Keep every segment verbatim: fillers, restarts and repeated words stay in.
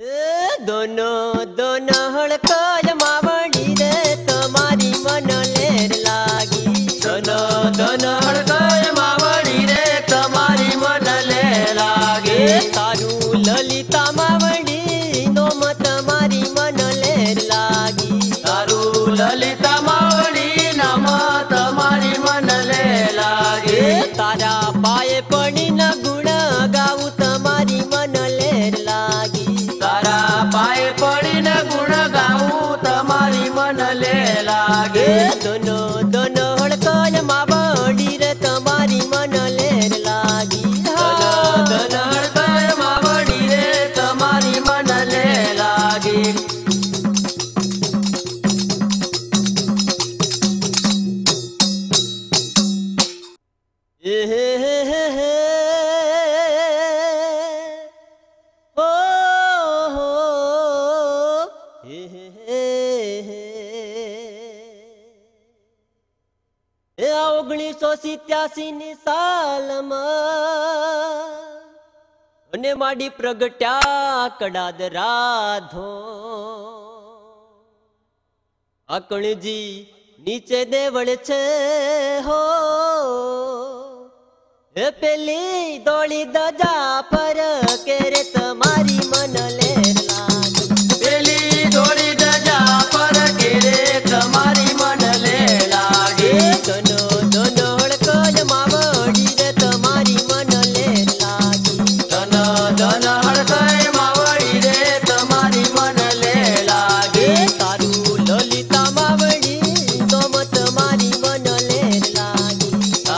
दोनों दोनों हड़काय मावड़ी रे तुम्हारी मन लेर लागी। दोनों दोनों हड़काय मावड़ी रे तुम्हारी मन लेर लागी। तारू ललिता मावड़ी नोम तुम्हारी मन लेर लागी। तारू ललिता मावड़ी नोम तुम्हारी मन लेर लागी। तारा पाए पड़ी न गुण गाऊ तुम्हारी मन लेर लागी। पाए पड़ी न गुण गाऊ तुम्हारी मन ले लागे। दोनों दोनों हड़काय मावड़ी रे तुम्हारी मन ले लागी। दोनों दोनों हड़काय मावड़ी रे तुम्हारी मन ले लागी। एहे हे हे हे ओगनीसो सित्यासी नी साल माने माड़ी प्रगट्या कड़ादरा धो आकणजी नीचे देवल छे हो। ए पेली दोली दजा पर केरे तुम्हारी मन ले लागी। पेली दोली दजा पर केरे तुम्हारी मन ले लागी। दोनों दोनों हड़काय मावड़ी रे तुम्हारी मन ले लागी। दोनों दोनों हड़काय मावड़ी रे तुम्हारी मन ले लागी। तारू ललिता मावड़ी तोम तुम्हारी मन ले लागी।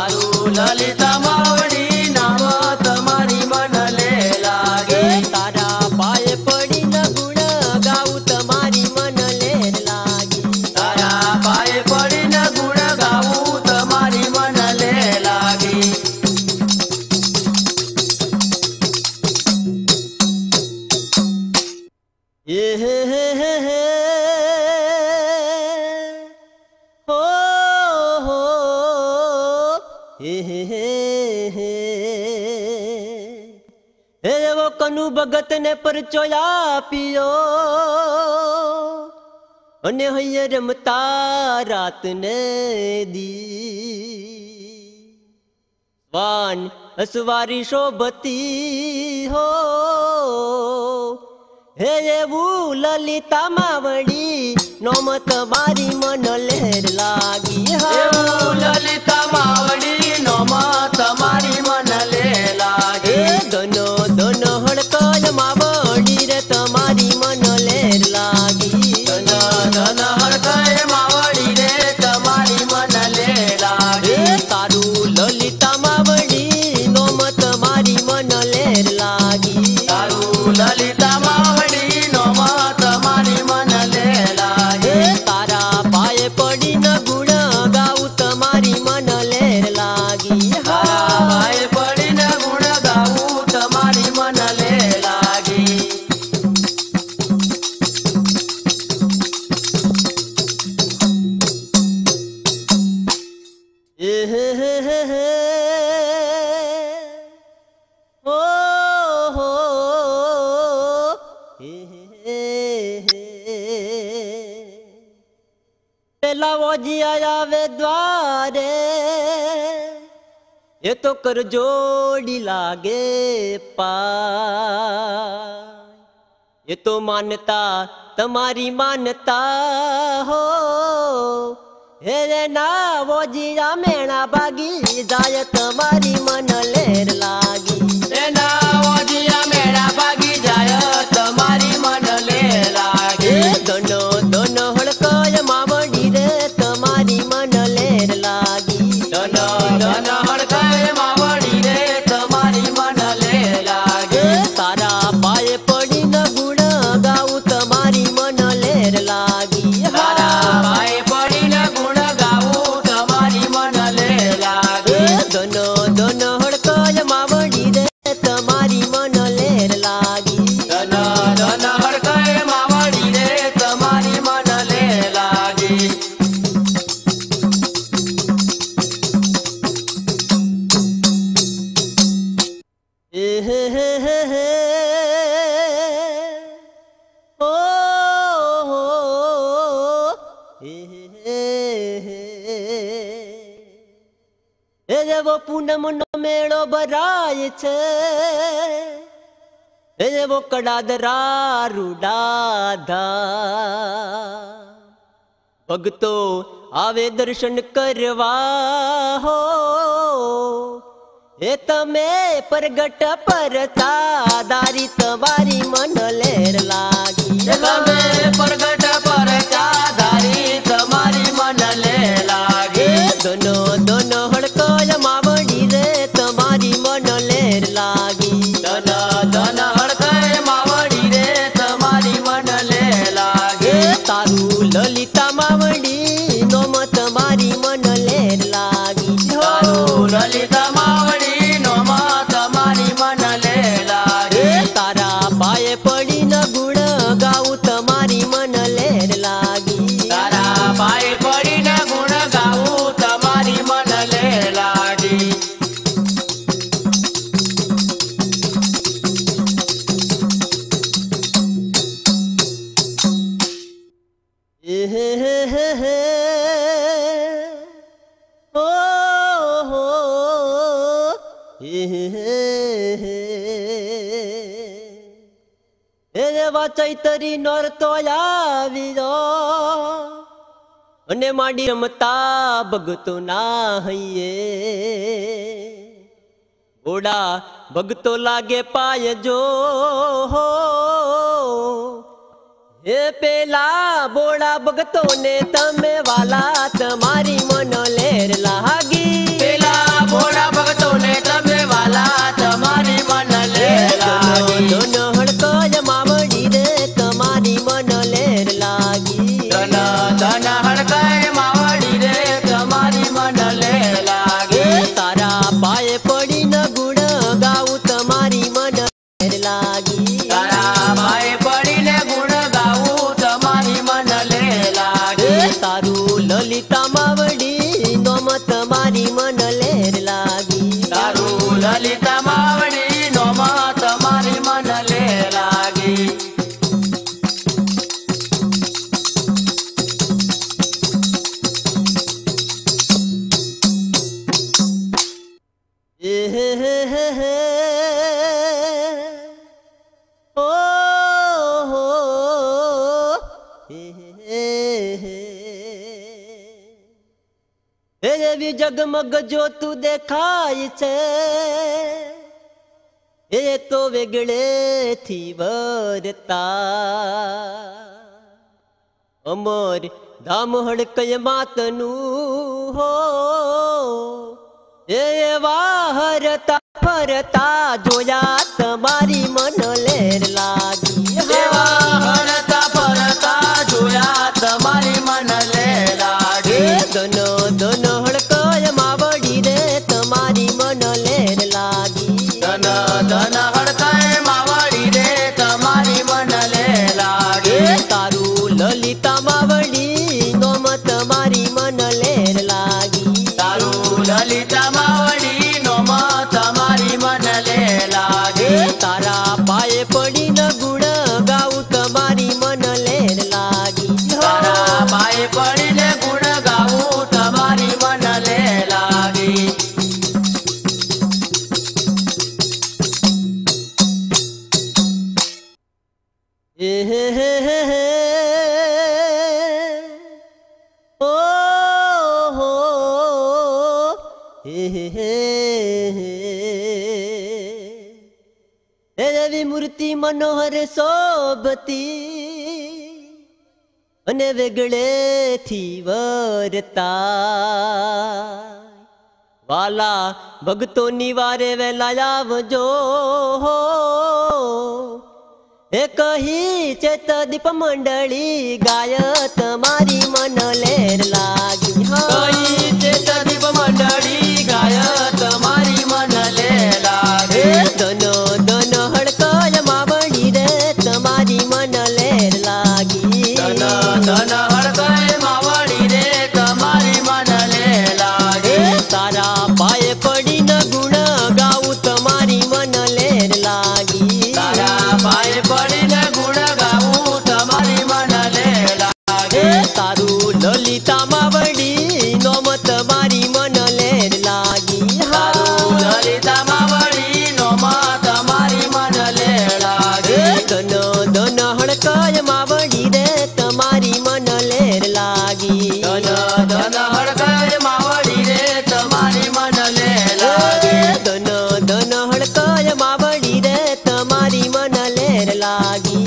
तारू ललिता मावड़ी नाम तुम्हारी मन ले लागी। तारा पाए पड़ी न गुण गाऊ तुम्हारी मन ले लागी। तारा पाए पड़ी न गुण गाऊ तुम्हारी मन ले लागी। ये हे हे हे हे हे हे हे हे हे वो कनु भगत ने परचोया पियो अने हय रमता रात ने दी। वान असवारी शोभती हो हे एवू ललिता मावड़ी नोम तुम्हारी मन लेर लागी। एवू ललिता मावड़ी नोम तुम्हारी मन ले लागी। दोनों दोनों हड़काय मावड़ी रे तुम्हारी मन लेर लागी। दोनों दोनों हड़काय मावड़ी रे तुम्हारी मन ले लागी। तारू ललिता मावड़ी नोम तुम्हारी मन लेर लागी। तारू ललिता मावड़ी नोम तुम्हारी मन ले लागी। तारा पाए पड़ी न गुण गाऊ तुम्हारी मन ले लागी। तारा पाए पड़ी न गुण गाऊ तुम्हारी मन ले लागी। ए हे हे हे हे लावो जी आवे द्वारे ये तो कर जोड़ी लागे पा। ये तो मानता तुम्हारी मानता हो हे ना वो जिया मेणा बागी जाय तुम्हारी मन लेर लागी। हे ना वो जिया मेणा बागी जाय तुम्हारी मन ले लागी। दोनों दोनों हड़काय मावड़ी रे तुम्हारी मन लेर लागी। दोनों दोनों हड़काय मावड़ी रे तुम्हारी मन ले लागी। तारा पाए पड़ी न गुण गाऊ तुम्हारी मन लेर लागी। तारा पाए पड़ी न गुण गाऊ तुम्हारी मन ले लागी। दोनों दोनों हड़काय मावड़ी वो पूनम नो मेड़ो भराय छे, ए वो कड़ादरा रुडाधा। भगतो आवे दर्शन करवा हो, ए तमे प्रगट परता दारी तवारी मन लेर लागी। तमे प्रगट परता दारी तमारी मन ले लागी। दोनों दोनों हड़काय मावड़ी रे तमारी मन लेर लागी। दोनों दोनों हड़काय मावड़ी रे तमारी मन ले लागी। तारू ललिता मावड़ी नोम तमारी मन लेर लागी। तारू ललिता चैतरी नोर तो अने माड़ी रमता भगतो ना हये। बोड़ा भगतो लागे पाय जो हो, हे पेला बोड़ा भगतो ने तमे वाला तमारी मन लेर लागी। पेला बोड़ा भगतो ने तमे वाला तमारी मन लेर लागी। दोनों हड़को जमा जगमग जो तू देखाय छे, ए तो वेगळे थी वरता। अमर धाम हड़कय मातनु हो, ए वाहरता फरता जोया तमारी मन लेर लागी। ए वाहरता फरता जोया तमारी मन लेर लागी। दोनों दोनों मनोहर सोबती अने वेगळे थी वरता। वाला भगतो निवारे वेलायाव जो हो, ए कही चेत दीप मंडली गाय तमारी मन लेर लागी। कही चेत दीप मंडली गाय तमारी मन लेर लागी। दोनों दोनों धन हड़काय मावड़ी रे तमारी मन ले लागे। तारा पाए पड़ी न गुण गाऊ तमारी मन लेर लागी। तारा पाए पड़ी न गुण गाऊ तमारी मन ले लागे। तारू ललिता मावड़ी नोम तमारी मन लेर लागी। हड़काय माँ बड़ी रे तुम्हारी मन लेर लागी। धन धन हड़काय माँ बड़ी रे तुम्हारी मन लेर लागी। धन धन हड़काय माँ बड़ी रे तुम्हारी मन लेर लागी।